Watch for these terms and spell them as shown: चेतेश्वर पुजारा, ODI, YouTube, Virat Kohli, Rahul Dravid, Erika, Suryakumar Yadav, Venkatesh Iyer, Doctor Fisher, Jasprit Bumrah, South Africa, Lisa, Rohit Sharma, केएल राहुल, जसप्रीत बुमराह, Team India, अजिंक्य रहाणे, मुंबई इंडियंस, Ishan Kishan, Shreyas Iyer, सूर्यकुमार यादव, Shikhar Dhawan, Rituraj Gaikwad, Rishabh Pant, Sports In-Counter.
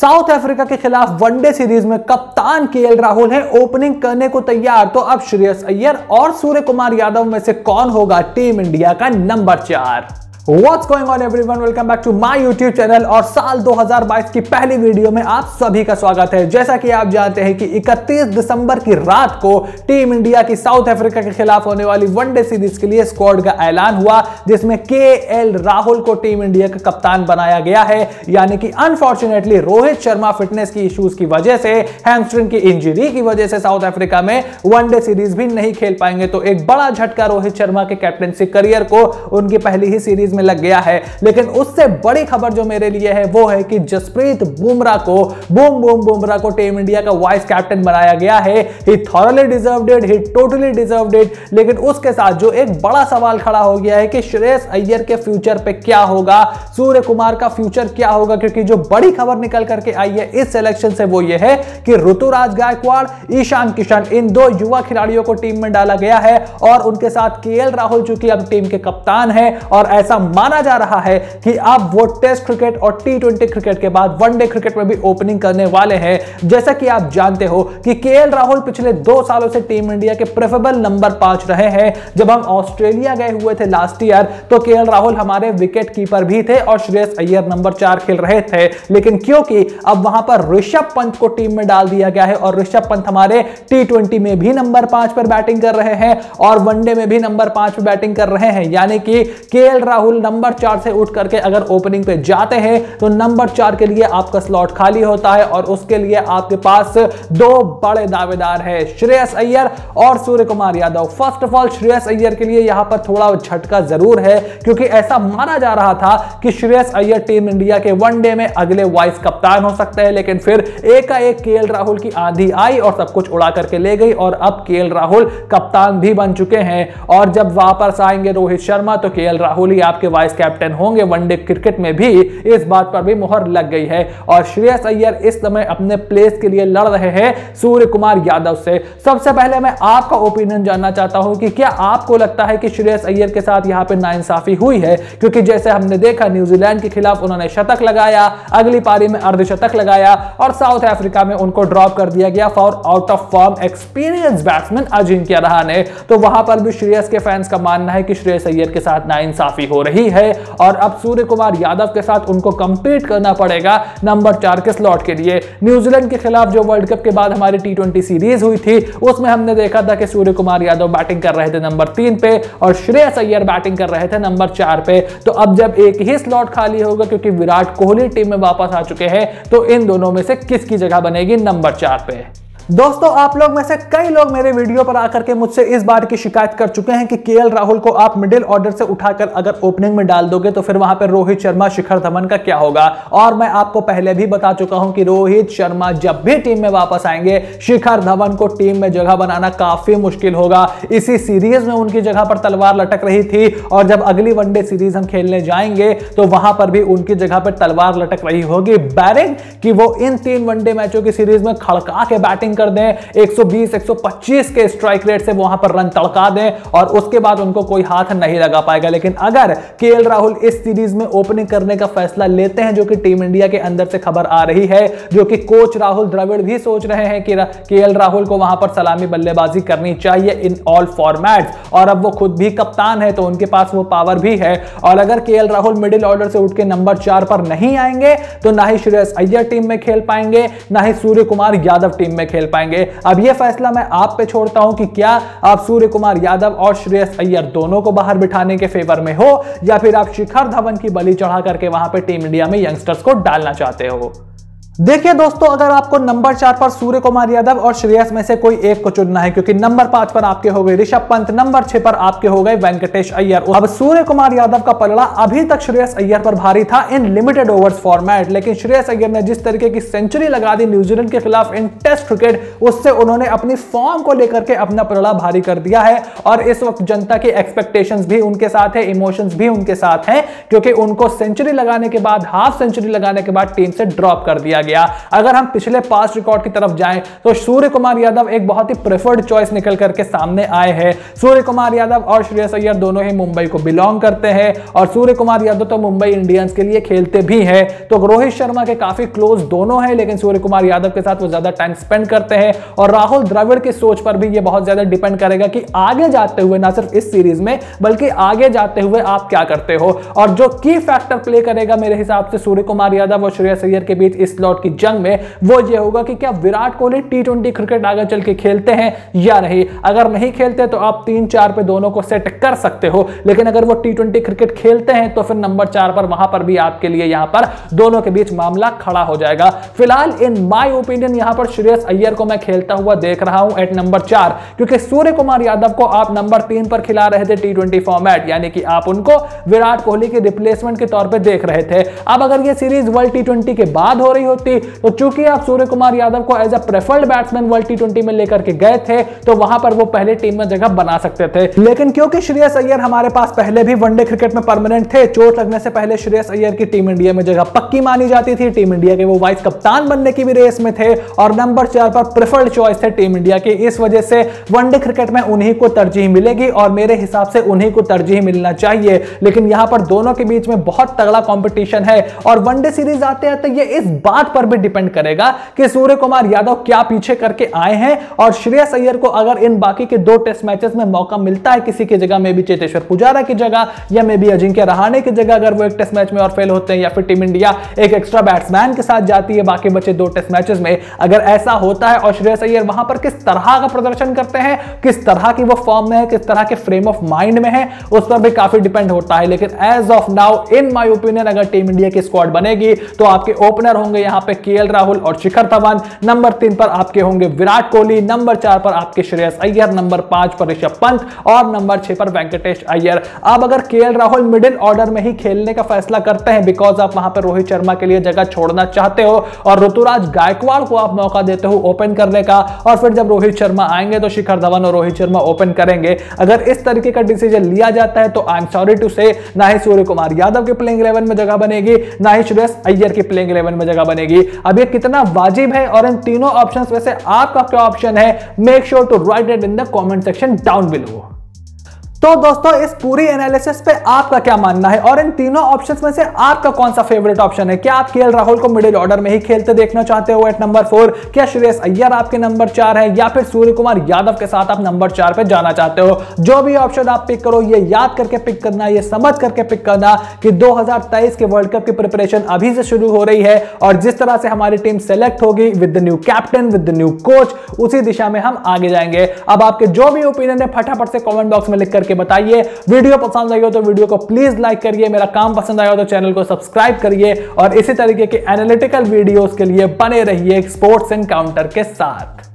South Africa के खिलाफ one day series में कप्तान केएल राहुल है ओपनिंग करने को तैयार। तो अब श्रेयस अय्यर और सूर्यकुमार यादव में से कौन होगा टीम इंडिया का number 4? What's going on everyone? Welcome back to my YouTube channel और साल 2022 की पहली वीडियो में आप सभी का स्वागत है। जैसा कि आप जानते हैं कि 31 दिसंबर की रात को टीम इंडिया की साउथ अफ्रीका के खिलाफ होने वाली वनडे सीरीज के लिए स्क्वाड का ऐलान हुआ, जिसमें केएल राहुल को टीम इंडिया का कप्तान बनाया गया है। यानी कि अनफॉर्चुनेटली रोहित शर्मा फिटनेस की इश्यूज की वजह से, हैमस्ट्रिंग की इंजरी की वजह से साउथ अफ्रीका में वनडे सीरीज भी नहीं खेल पाएंगे। तो एक बड़ा झटका रोहित शर्मा के कैप्टनसी करियर को उनकी पहली ही सीरीज में लग गया है। लेकिन उससे बड़ी खबर जो मेरे लिए है वो है कि जसप्रीत बुमराह को बुमराह को टीम इंडिया का वाइस कैप्टन बनाया गया है। He thoroughly deserved it, he totally deserved it. लेकिन उसके साथ जो एक बड़ा सवाल खड़ा हो गया है कि श्रेयस अय्यर के फ्यूचर पे क्या होगा, सूर्यकुमार का फ्यूचर क्या होगा, क्योंकि जो बड़ी खबर निकल करके आई है इस सिलेक्शन से वो ये है कि ऋतुराज गायकवाड़, ईशान किशन, इन दो युवा खिलाड़ियों को टीम में डाला गया है और उनके साथ केएल राहुल चूंकि अब टीम के कप्तान है और ऐसा माना जा रहा है कि अब वो टेस्ट क्रिकेट और टी20 क्रिकेट के बाद वनडे क्रिकेट में भी ओपनिंग करने वाले हैं। जैसा कि आप जानते हो कि केएल राहुल पिछले 2 सालों से टीम इंडिया के प्रेफरेबल नंबर 5 रहे हैं। जब हम ऑस्ट्रेलिया गए हुए थे लास्ट ईयर तो केएल राहुल हमारे विकेट कीपर भी थे और श्रेयस अय्यर नंबर 4 खेल रहे थे। लेकिन क्योंकि अब वहां पर ऋषभ पंत को टीम में डाल दिया गया है और ऋषभ पंत हमारे टी20 में भी नंबर 5 पर बैटिंग कर रहे हैं और वनडे में भी नंबर 5 पर बैटिंग कर रहे हैं, यानी कि केएल राहुल नंबर 4 से उठ करके अगर ओपनिंग पे जाते हैं तो नंबर 4 के लिए आपका स्लॉट खाली होता है और उसके लिए आपके पास दो बड़े दावेदार हैं, श्रेयस अय्यर और सूर्यकुमार यादव। First of all Shreyas Iyer के लिए यहां पर थोड़ा झटका जरूर है, क्योंकि ऐसा माना जा रहा था कि श्रेयस अय्यर टीम इंडिया के वनडे में अगले वाइस कप्तान हो सकते हैं। लेकिन फिर एकाएक केएल राहुल की आंधी आई और सब कुछ उड़ा करके ले गई और अब केएल राहुल कप्तान भी बन चुके हैं और जब वापस आएंगे रोहित शर्मा तो केएल राहुल ही के वाइस कैप्टन होंगे वनडे क्रिकेट में भी। इस बात पर भी मोहर लग गई है और श्रेयस अय्यर इस समय अपने प्लेस के लिए लड़ रहे हैं सूर्यकुमार यादव से। सबसे पहले मैं आपका ओपिनियन जानना चाहता हूं कि क्या आपको लगता है कि श्रेयस अय्यर के साथ यहां पे नाइंसाफी हुई है, क्योंकि जैसे हमने देखा न्यूजीलैंड के खिलाफ उन्होंने शतक लगाया, अगली पारी में अर्धशतक लगाया और साउथ अफ्रीका में उनको ड्रॉप कर दिया गया for out of form experience batsman अजिंक्य रहाणे। तो वहां पर भी श्रेयस के फैंस का मानना है कि श्रेयस अय्यर के साथ नाइंसाफी हो रही है और अब सूर्यकुमार यादव के साथ उनको कंपीट करना पड़ेगा नंबर 4 के स्लॉट के लिए। न्यूजीलैंड के खिलाफ जो वर्ल्ड कप के बाद हमारी टी20 सीरीज हुई थी उसमें हमने देखा था कि सूर्यकुमार यादव बैटिंग कर रहे थे नंबर 3 पे और श्रेयस अय्यर बैटिंग कर रहे थे नंबर 4 पे। तो अब जब एक ही स्लॉट खाली होगा क्योंकि विराट कोहली टीम में वापस आ चुके हैं तो इन दोनों में से किसकी जगह बनेगी नंबर 4 पे? दोस्तों आप लोग में से कई लोग मेरे वीडियो पर आकर के मुझसे इस बात की शिकायत कर चुके हैं कि केएल राहुल को आप मिडिल ऑर्डर से उठाकर अगर ओपनिंग में डाल दोगे तो फिर वहां पर रोहित शर्मा, शिखर धवन का क्या होगा। और मैं आपको पहले भी बता चुका हूं कि रोहित शर्मा जब भी टीम में वापस आएंगे शिखर धवन को टीम में जगह बनाना काफी मुश्किल होगा। इसी सीरीज में उनकी जगह पर तलवार लटक रही थी और जब अगली वनडे सीरीज हम खेलने जाएंगे तो वहां पर भी उनकी जगह पर तलवार लटक रही होगी, बैरिंग कि वो इन 3 वनडे मैचों की सीरीज में खड़का के बैटिंग कर दें, 120, 125 के स्ट्राइक रेट से वहां पर रन तड़का दें और उसके बाद उनको कोई हाथ नहीं लगा पाएगा। लेकिन अगर केएल राहुल इस सीरीज में ओपनिंग करने का फैसला लेते हैं, जो कि टीम इंडिया के अंदर से खबर आ रही है, जो कि कोच राहुल द्रविड़ भी सोच रहे हैं कि केएल राहुल को वहां पर सलामी बल्लेबाजी करनी चाहिए इन ऑल फॉर्मेट और अब वो खुद भी कप्तान है तो उनके पास वो पावर भी है। और अगर केएल राहुल मिडिल ऑर्डर से उठ के नंबर 4 पर नहीं आएंगे तो ना ही श्रेयस अय्यर टीम में खेल पाएंगे ना ही सूर्यकुमार यादव टीम में खेल पाएंगे। अब ये फैसला मैं आप पे छोड़ता हूं कि क्या आप सूर्यकुमार यादव और श्रेयस अय्यर दोनों को बाहर बिठाने के फेवर में हो या फिर आप शिखर धवन की बलि चढ़ा करके वहां पे टीम इंडिया में यंगस्टर्स को डालना चाहते हो। देखिए दोस्तों, अगर आपको नंबर 4 पर सूर्यकुमार यादव और श्रेयस में से कोई एक को चुनना है, क्योंकि नंबर 5 पर आपके हो गए ऋषभ पंत, नंबर 6 पर आपके हो गए वेंकटेश अय्यर। अब सूर्यकुमार यादव का पलड़ा अभी तक श्रेयस अय्यर पर भारी था इन लिमिटेड ओवर्स फॉर्मेट, लेकिन श्रेयस अय्यर ने जिस तरीके की सेंचुरी लगा दी न्यूजीलैंड के खिलाफ इन टेस्ट क्रिकेट, उससे उन्होंने अपनी फॉर्म को लेकर के अपना पलड़ा भारी कर दिया है और इस वक्त जनता की एक्सपेक्टेशंस भी उनके साथ है, इमोशंस भी उनके साथ है, क्योंकि उनको सेंचुरी लगाने के बाद, हाफ सेंचुरी लगाने के बाद टीम से ड्रॉप कर दिया गया। अगर हम पिछले पास्ट रिकॉर्ड की तरफ जाएं तो सूर्यकुमार यादव एक बहुत ही प्रेफर्ड चॉइस निकल करके सामने आए हैं। सूर्यकुमार यादव और श्रेयस अय्यर दोनों ही मुंबई को बिलोंग करते हैं और सूर्यकुमार यादव तो मुंबई इंडियंस के लिए खेलते भी हैं। तो रोहित शर्मा के काफी क्लोज दोनों हैं, लेकिन सूर्यकुमार यादव के साथ वो ज्यादा टाइम स्पेंड करते हैं और राहुल द्रविड़ की सोच पर भी ये बहुत ज्यादा डिपेंड करेगा कि आगे जाते हुए ना सिर्फ इस सीरीज में बल्कि आगे जाते हुए आप क्या करते हो। और जो की फैक्टर प्ले करेगा मेरे हिसाब से सूर्यकुमार यादव और श्रेयस अय्यर के बीच इस स्लॉट की जंग में वो ये होगा कि क्या विराट कोहली टी20 क्रिकेट आगे चल के खेलते हैं या नहीं। अगर नहीं खेलते तो आप 3-4 पे दोनों को सेट कर सकते हो, लेकिन अगर वो टी20 क्रिकेट खेलते हैं तो फिर नंबर 4 पर वहां पर भी आपके लिए यहां पर दोनों के बीच मामला खड़ा हो जाएगा। फिलहाल इन माय ओपिनियन यहां पर श्रेयस अय्यर को मैं खेलता हुआ देख रहा हूं एट नंबर 4, क्योंकि सूर्यकुमार यादव को आप नंबर 3 पर खिला रहे थे टी20 फॉर्मेट, यानी कि आप उनको विराट कोहली के रिप्लेसमेंट के तौर पे देख रहे थे। अब अगर ये सीरीज वर्ल्ड टी20 के बाद हो रही होती तो चूंकि आप सूर्यकुमार यादव को as a preferred batsman world टी20 में लेकर के गए थे तो वहां पर वो पहले टीम में जगह बना सकते थे, लेकिन क्योंकि श्रेयस अय्यर हमारे पास पहले भी वनडे क्रिकेट में परमानेंट थे, चोट लगने से पहले श्रेयस अय्यर की टीम इंडिया में जगह पक्की मानी जाती थी, टीम इंडिया के वो वाइस कप्तान बनने की भी रेस में थे और नंबर 4 पर प्रेफर्ड चॉइस थे टीम इंडिया की। इस वजह से वनडे क्रिकेट में उन्हीं को तरजीह मिलेगी और मेरे हिसाब से उन्हीं को तरजीह मिलना चाहिए। लेकिन यहां पर दोनों के बीच में बहुत तगड़ा कंपटीशन है और वनडे सीरीज आते हैं तो ये इस बात पर भी डिपेंड करेगा कि सूर्यकुमार यादव क्या पीछे करके आए हैं और श्रेयस अय्यर को अगर इन बाकी के 2 टेस्ट मैचेस में मौका मिलता है किसी की जगह, मे बी चेतेश्वर पुजारा की जगह या मे बी अजिंक्य रहाणे की जगह, अगर वो एक टेस्ट मैच में और फेल होते हैं या फिर टीम इंडिया एक एक्स्ट्रा बैट्समैन के साथ जाती है बाकी बचे 2 टेस्ट मैचेस में, अगर ऐसा होता है और श्रेयस अय्यर वहां पर किस तरह का प्रदर्शन करते हैं, किस तरह की वो फॉर्म में है, किस तरह के फ्रेम ऑफ माइंड में है, उस पर भी काफी डिपेंड होता है। लेकिन as of now in my opinion अगर टीम इंडिया की स्क्वाड बनेगी तो आपके ओपनर होंगे यहां पे केएल राहुल और शिखर धवन, नंबर 3 पर आपके होंगे विराट कोहली, नंबर 4 पर आपके श्रेयस अय्यर, नंबर 5 पर ऋषभ पंत और नंबर 6 पर वेंकटेश अय्यर। अब अगर केएल राहुल मिडिल ऑर्डर में ही खेलने का फैसला करते हैं बिकॉज आप वहां पर रोहित शर्मा के लिए जगह छोड़ना चाहते हो और ऋतुराज गायकवाड़ को आप मौका देते हो ओपन करने का, और फिर जब रोहित शर्मा आएंगे तो शिखर धवन और रोहित शर्मा ओपन करेंगे, अगर इस तरीके का डिसीजन लिया जाता है तो आई एम सॉरी टू से ना ही सूर्यकुमार यादव के प्लेइंग 11 में जगह बनेगी ना ही श्रेयस अय्यर की प्लेइंग 11 में जगह बनेगी। अब ये कितना वाजिब है और इन तीनों ऑप्शंस में से आपका क्या ऑप्शन है, make sure to write it in the comment section down below. तो दोस्तों इस पूरी एनालिसिस पे आपका क्या मानना है और इन तीनों ऑप्शंस में से आपका कौन सा फेवरेट ऑप्शन है? क्या आप केएल राहुल को मिडिल ऑर्डर में ही खेलते देखना चाहते हो एट नंबर 4? क्या श्रेयस अय्यर आपके नंबर 4 है या फिर सूर्यकुमार यादव के साथ आप नंबर 4 पे जाना चाहते हो? जो भी ऑप्शन आप पिक करो ये याद करके पिक करना, ये समझ करके पिक करना कि 2023 के वर्ल्ड कप की प्रिपरेशन अभी से शुरू हो रही है और जिस तरह से हमारी टीम सेलेक्ट होगी with the new captain with the new coach उसी दिशा में हम आगे जाएंगे। अब आपके जो भी ओपिनियन है फटाफट से कॉमेंट बॉक्स में लिख करके बताइए। वीडियो पसंद आई हो तो वीडियो को प्लीज लाइक करिए, मेरा काम पसंद आया हो तो चैनल को सब्सक्राइब करिए और इसी तरीके के एनालिटिकल वीडियोस के लिए बने रहिए स्पोर्ट्स एनकाउंटर के साथ।